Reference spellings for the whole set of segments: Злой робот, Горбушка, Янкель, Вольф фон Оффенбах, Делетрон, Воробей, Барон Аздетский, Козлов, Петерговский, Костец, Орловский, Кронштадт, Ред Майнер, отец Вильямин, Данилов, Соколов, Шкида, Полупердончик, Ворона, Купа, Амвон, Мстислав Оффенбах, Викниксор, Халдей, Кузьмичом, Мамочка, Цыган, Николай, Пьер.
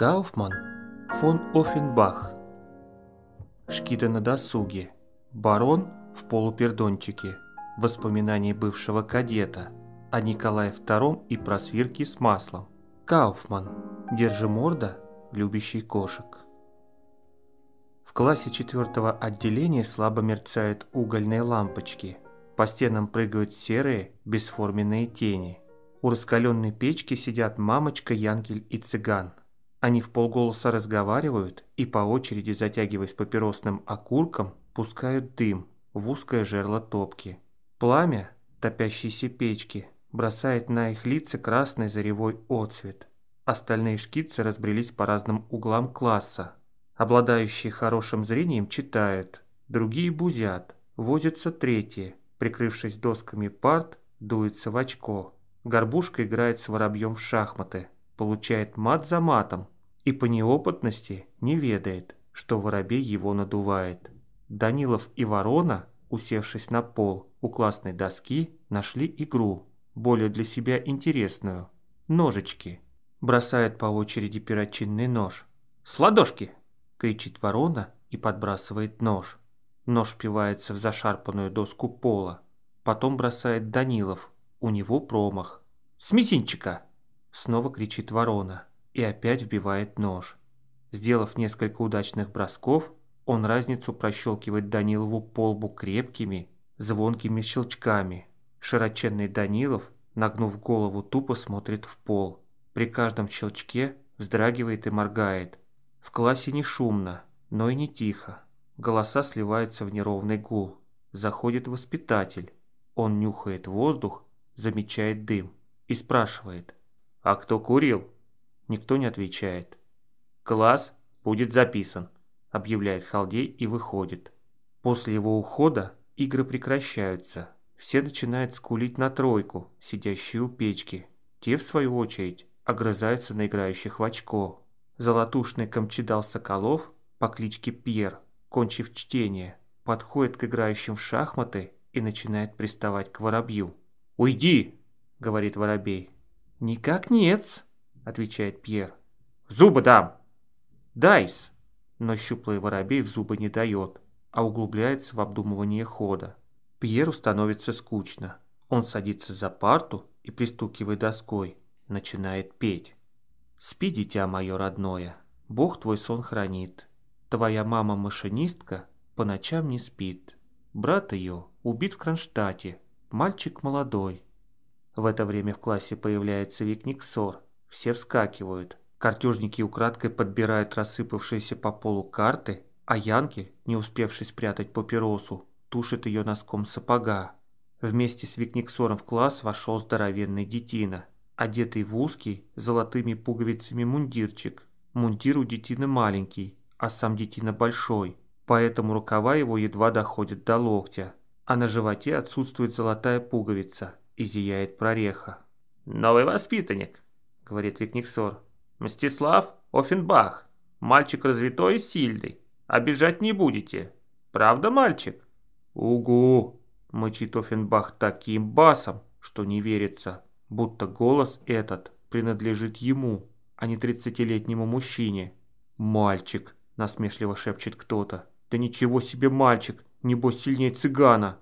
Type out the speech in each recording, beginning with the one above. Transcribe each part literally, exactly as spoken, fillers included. Кауфман, фон Оффенбах. Шкита на досуге. Барон в полупердончике. Воспоминания бывшего кадета о Николае втором и просвирке с маслом. Кауфман, держиморда, любящий кошек. В классе четвертого отделения слабо мерцают угольные лампочки. По стенам прыгают серые, бесформенные тени. У раскаленной печки сидят мамочка, Янкель и цыган. Они вполголоса разговаривают и по очереди, затягиваясь папиросным окурком, пускают дым в узкое жерло топки. Пламя топящейся печки бросает на их лица красный заревой отцвет. Остальные шкицы разбрелись по разным углам класса. Обладающие хорошим зрением читают, другие бузят, возятся третьи, прикрывшись досками парт, дуется в очко. Горбушка играет с воробьем в шахматы, получает мат за матом и по неопытности не ведает, что воробей его надувает. Данилов и Ворона, усевшись на пол у классной доски, нашли игру, более для себя интересную – ножички. Бросают по очереди перочинный нож. «С ладошки!» – кричит Ворона и подбрасывает нож. Нож впивается в зашарпанную доску пола. Потом бросает Данилов. У него промах. «С мизинчика!» – снова кричит Ворона и опять вбивает нож. Сделав несколько удачных бросков, он разницу прощелкивает Данилову по лбу крепкими, звонкими щелчками. Широченный Данилов, нагнув голову, тупо смотрит в пол. При каждом щелчке вздрагивает и моргает. В классе не шумно, но и не тихо. Голоса сливаются в неровный гул. Заходит воспитатель. Он нюхает воздух, замечает дым и спрашивает: «А кто курил?» Никто не отвечает. «Класс будет записан», — объявляет Халдей и выходит. После его ухода игры прекращаются. Все начинают скулить на тройку, сидящую у печки. Те, в свою очередь, огрызаются на играющих в очко. Золотушный камчедал Соколов по кличке Пьер, кончив чтение, подходит к играющим в шахматы и начинает приставать к воробью. «Уйди!» – говорит воробей. «Никак нет!» – отвечает Пьер. «В зубы дам!» «Дайс!» Но щуплый воробей в зубы не дает, а углубляется в обдумывание хода. Пьеру становится скучно. Он садится за парту и, пристукивая доской, начинает петь. «Спи, дитя мое родное, Бог твой сон хранит. Твоя мама-машинистка по ночам не спит. Брат ее убит в Кронштадте. Мальчик молодой». В это время в классе появляется Викниксор. Все вскакивают. Картежники украдкой подбирают рассыпавшиеся по полу карты, а Янкель, не успевший спрятать папиросу, тушит ее носком сапога. Вместе с Викниксором в класс вошел здоровенный детина, одетый в узкий, золотыми пуговицами мундирчик. Мундир у детины маленький, а сам детина большой, поэтому рукава его едва доходят до локтя, а на животе отсутствует золотая пуговица и зияет прореха. «Новый воспитанник», — говорит Викниксор. «Мстислав Оффенбах. Мальчик развитой и сильный. Обижать не будете. Правда, мальчик?» «Угу», — мычит Оффенбах таким басом, что не верится, будто голос этот принадлежит ему, а не тридцатилетнему мужчине. «Мальчик», — насмешливо шепчет кто-то. «Да ничего себе мальчик! Небось сильнее цыгана!»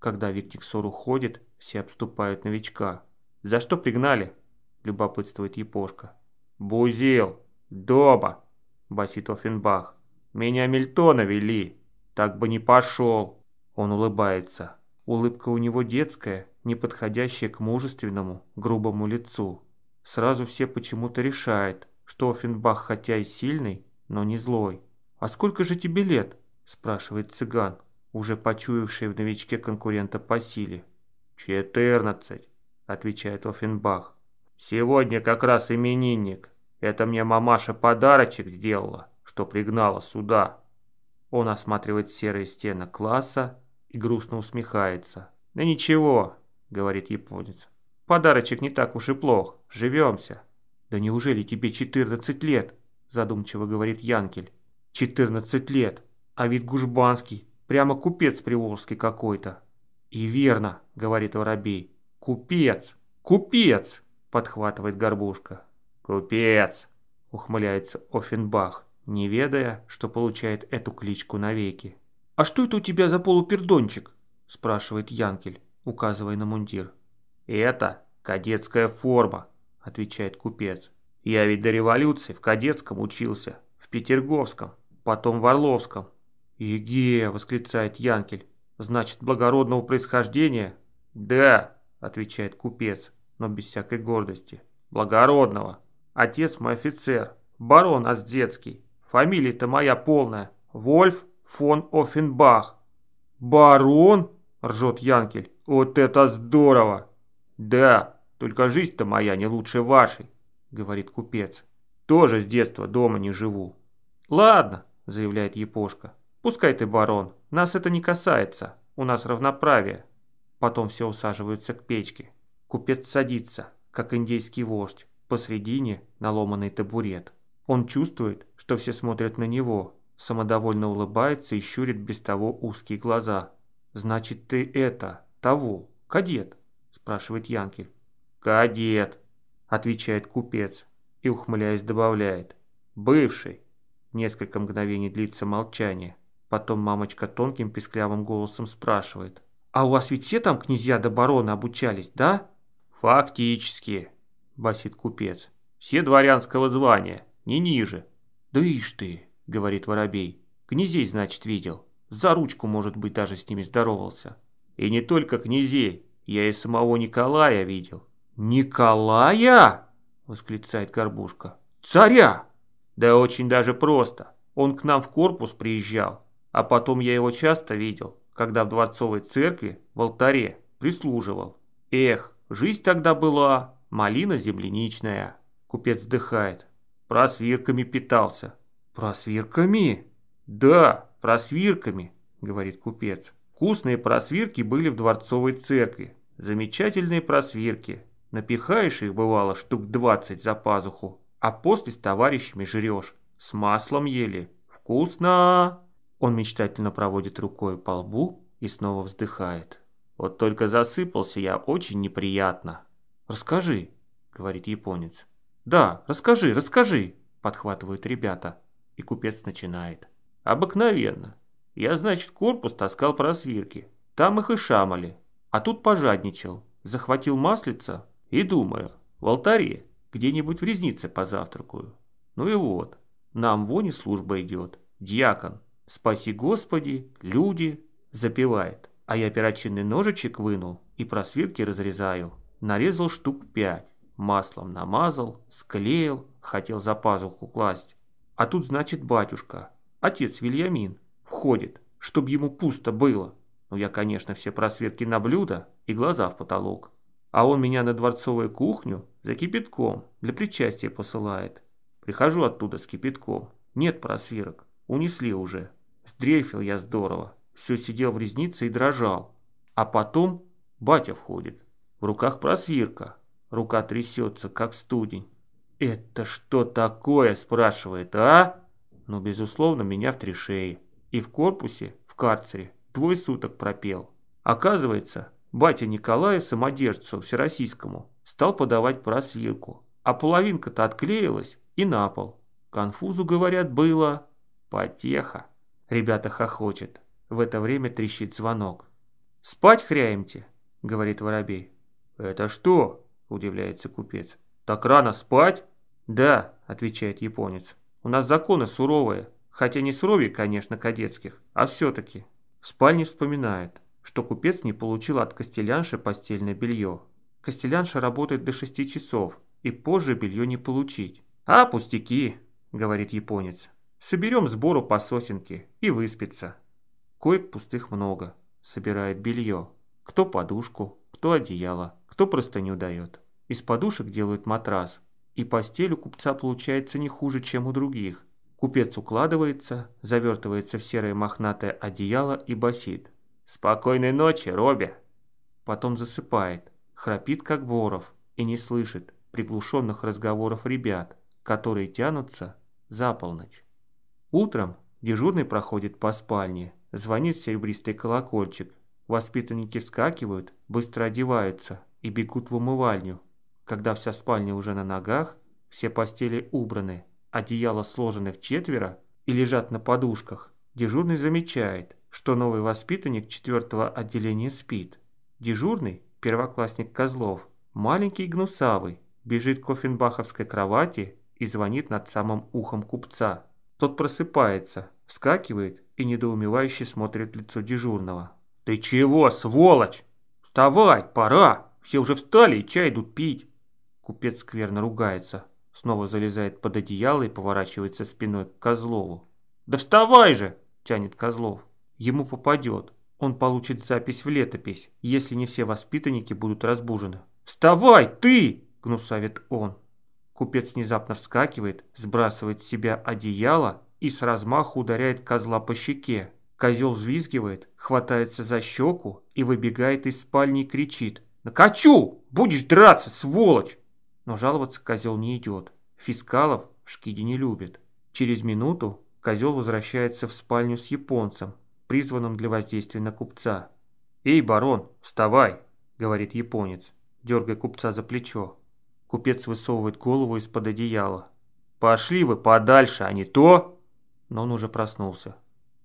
Когда Викниксор уходит, все обступают новичка. «За что пригнали?» – любопытствует Япошка. «Бузил! Доба!» – басит Оффенбах. «Меня Мильтона вели! Так бы не пошел!» Он улыбается. Улыбка у него детская, не подходящая к мужественному, грубому лицу. Сразу все почему-то решают, что Оффенбах хотя и сильный, но не злой. «А сколько же тебе лет?» – спрашивает цыган, уже почуявший в новичке конкурента по силе. «Четырнадцать», — отвечает Оффенбах. «Сегодня как раз именинник. Это мне мамаша подарочек сделала, что пригнала сюда». Он осматривает серые стены класса и грустно усмехается. «Да ничего», — говорит японец. «Подарочек не так уж и плох. Живемся». «Да неужели тебе четырнадцать лет?» — задумчиво говорит Янкель. «Четырнадцать лет, а вид гужбанский. Прямо купец приволжский какой-то». «И верно», — говорит воробей. «Купец! Купец!» — подхватывает Горбушка. «Купец!» — – ухмыляется Оффенбах, не ведая, что получает эту кличку навеки. «А что это у тебя за полупердончик?» – спрашивает Янкель, указывая на мундир. «Это кадетская форма», – отвечает купец. «Я ведь до революции в кадетском учился, в Петерговском, потом в Орловском». «Еге!» – восклицает Янкель. «Значит, благородного происхождения?» «Да», – отвечает купец, но без всякой гордости. «Благородного. Отец мой офицер, барон Аздетский. Фамилия-то моя полная. Вольф фон Оффенбах». «Барон?» – ржет Янкель. «Вот это здорово!» «Да, только жизнь-то моя не лучше вашей», – говорит купец. «Тоже с детства дома не живу». «Ладно», – заявляет Япошка. «Пускай ты барон, нас это не касается, у нас равноправие». Потом все усаживаются к печке. Купец садится, как индейский вождь, посредине наломанный табурет. Он чувствует, что все смотрят на него, самодовольно улыбается и щурит без того узкие глаза. «Значит, ты это, того, кадет?» – спрашивает Янкель. «Кадет», – отвечает купец и, ухмыляясь, добавляет. «Бывший». Несколько мгновений длится молчание. Потом мамочка тонким писклявым голосом спрашивает. «А у вас ведь все там князья да бароны обучались, да?» «Фактически», – басит купец. «Все дворянского звания, не ниже». «Да ишь ты», – говорит воробей. «Князей, значит, видел. За ручку, может быть, даже с ними здоровался». «И не только князей. Я и самого Николая видел». «Николая?» – восклицает Горбушка. «Царя!» «Да очень даже просто. Он к нам в корпус приезжал, а потом я его часто видел, когда в дворцовой церкви в алтаре прислуживал. Эх, жизнь тогда была, малина земляничная». Купец вздыхает. «Просвирками питался». «Просвирками?» «Да, просвирками», говорит купец. «Вкусные просвирки были в дворцовой церкви. Замечательные просвирки. Напихаешь их, бывало, штук двадцать за пазуху. А после с товарищами жрешь. С маслом ели. Вкусно!» Он мечтательно проводит рукой по лбу и снова вздыхает. «Вот только засыпался я очень неприятно». «Расскажи», — говорит японец. «Да, расскажи, расскажи», — подхватывают ребята. И купец начинает. «Обыкновенно. Я, значит, корпус таскал просвирки. Там их и шамали. А тут пожадничал. Захватил маслица и думаю, в алтаре. Где-нибудь в Резнице позавтракаю. Ну и вот, нам воне служба идет. Дьякон, спаси Господи, люди, запевает. А я перочинный ножичек вынул и просвирки разрезаю. Нарезал штук пять, маслом намазал, склеил, хотел за пазуху класть. А тут, значит, батюшка, отец Вильямин, входит, чтоб ему пусто было. Ну я, конечно, все просвирки на блюдо и глаза в потолок. А он меня на дворцовую кухню за кипятком для причастия посылает. Прихожу оттуда с кипятком. Нет просвирок. Унесли уже. Сдрейфил я здорово. Все сидел в резнице и дрожал. А потом батя входит. В руках просвирка. Рука трясется, как студень. «Это что такое?» – спрашивает. «А?» Ну, безусловно, меня в три шеи. И в корпусе, в карцере, двое суток пропел. Оказывается, батя Николая самодержцу всероссийскому стал подавать просвирку, а половинка-то отклеилась и на пол. Конфузу, говорят, было потеха». Ребята хохочет. В это время трещит звонок. «Спать хряемте», — говорит воробей. «Это что?» — удивляется купец. «Так рано спать?» «Да», — отвечает японец. «У нас законы суровые, хотя не суровее, конечно, кадетских, а все-таки». В спальне вспоминают, что купец не получил от костелянши постельное белье. Костелянша работает до шести часов, и позже белье не получить. «А, пустяки», — говорит японец, — «соберем сбору по сосенке и выспится». Коек пустых много, собирает белье. Кто подушку, кто одеяло, кто простыню дает. Из подушек делают матрас, и постель у купца получается не хуже, чем у других. Купец укладывается, завертывается в серое мохнатое одеяло и басит. «Спокойной ночи, Робби!» Потом засыпает, храпит, как боров, и не слышит приглушенных разговоров ребят, которые тянутся за полночь. Утром дежурный проходит по спальне, звонит серебристый колокольчик. Воспитанники вскакивают, быстро одеваются и бегут в умывальню. Когда вся спальня уже на ногах, все постели убраны, одеяла сложены вчетверо и лежат на подушках, дежурный замечает, что новый воспитанник четвертого отделения спит. Дежурный, первоклассник Козлов, маленький и гнусавый, бежит к оффенбаховской кровати и звонит над самым ухом купца. Тот просыпается, вскакивает и недоумевающе смотрит в лицо дежурного. «Ты чего, сволочь? Вставай, пора! Все уже встали и чай идут пить!» Купец скверно ругается, снова залезает под одеяло и поворачивается спиной к Козлову. «Да вставай же!» – тянет Козлов. Ему попадет, он получит запись в летопись, если не все воспитанники будут разбужены. «Вставай, ты!» – гнусавит он. Купец внезапно вскакивает, сбрасывает с себя одеяло и с размаху ударяет козла по щеке. Козел взвизгивает, хватается за щеку и выбегает из спальни и кричит: «Накачу! Будешь драться, сволочь!» Но жаловаться козел не идет. Фискалов в Шкиде не любит. Через минуту козел возвращается в спальню с японцем, призванным для воздействия на купца. «Эй, барон, вставай!» – говорит японец, дергая купца за плечо. Купец высовывает голову из-под одеяла. «Пошли вы подальше, а не то!» Но он уже проснулся.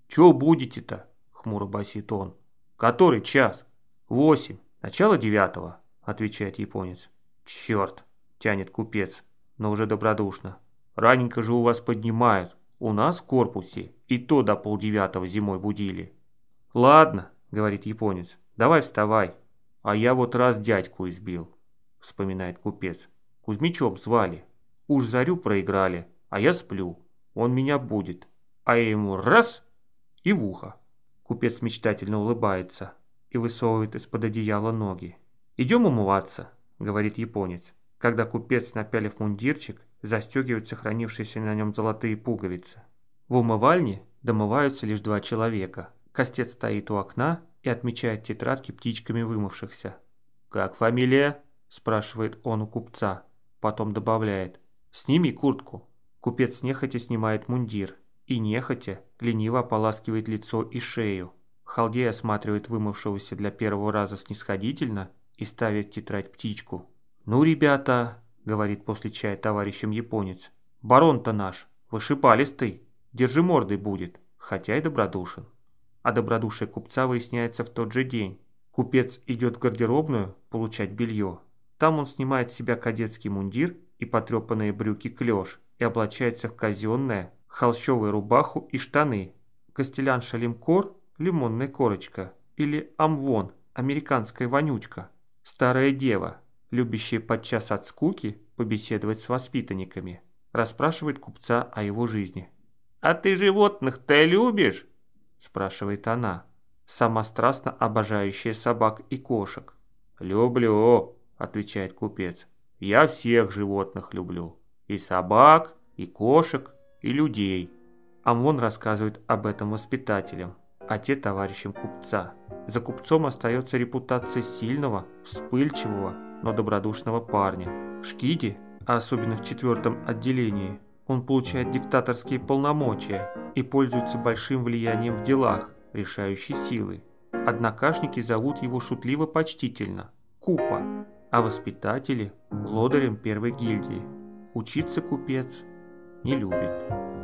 «Чего будете-то?» – хмуро басит он. «Который час?» «Восемь. Начало девятого», – отвечает японец. «Черт!» – тянет купец, но уже добродушно. «Раненько же у вас поднимают. У нас в корпусе и то до полдевятого зимой будили». «Ладно», – говорит японец, – «давай вставай. А я вот раз дядьку избил», – вспоминает купец. «Кузьмичом звали. Уж зарю проиграли, а я сплю. Он меня будет. А я ему раз и в ухо». Купец мечтательно улыбается и высовывает из-под одеяла ноги. «Идем умываться», — говорит японец, когда купец, напялив мундирчик, застегивает сохранившиеся на нем золотые пуговицы. В умывальне домываются лишь два человека. Костец стоит у окна и отмечает тетрадки птичками вымывшихся. «Как фамилия?» — спрашивает он у купца. Потом добавляет: «Сними куртку». Купец нехотя снимает мундир и нехотя лениво ополаскивает лицо и шею. Халдей осматривает вымывшегося для первого раза снисходительно и ставит в тетрадь птичку. «Ну, ребята», — говорит после чая товарищем японец, — «барон-то наш вышипалистый, держи мордой будет, хотя и добродушен». А добродушие купца выясняется в тот же день. Купец идет в гардеробную получать белье. Там он снимает с себя кадетский мундир и потрепанные брюки-клеш и облачается в казенное, холщовую рубаху и штаны. Костелянша лимкор, лимонная корочка, или амвон, американская вонючка. Старая дева, любящая подчас от скуки побеседовать с воспитанниками, расспрашивает купца о его жизни. «А ты животных-то любишь?» – спрашивает она, сама страстно обожающая собак и кошек. «Люблю», – отвечает купец, – «я всех животных люблю, и собак, и кошек, и людей». Амвон рассказывает об этом воспитателям, а те товарищам купца. За купцом остается репутация сильного, вспыльчивого, но добродушного парня. В Шкиде, а особенно в четвертом отделении, он получает диктаторские полномочия и пользуется большим влиянием в делах, решающей силой. Однокашники зовут его шутливо-почтительно «Купа», а воспитатели – лодырем первой гильдии. Учиться купец не любит.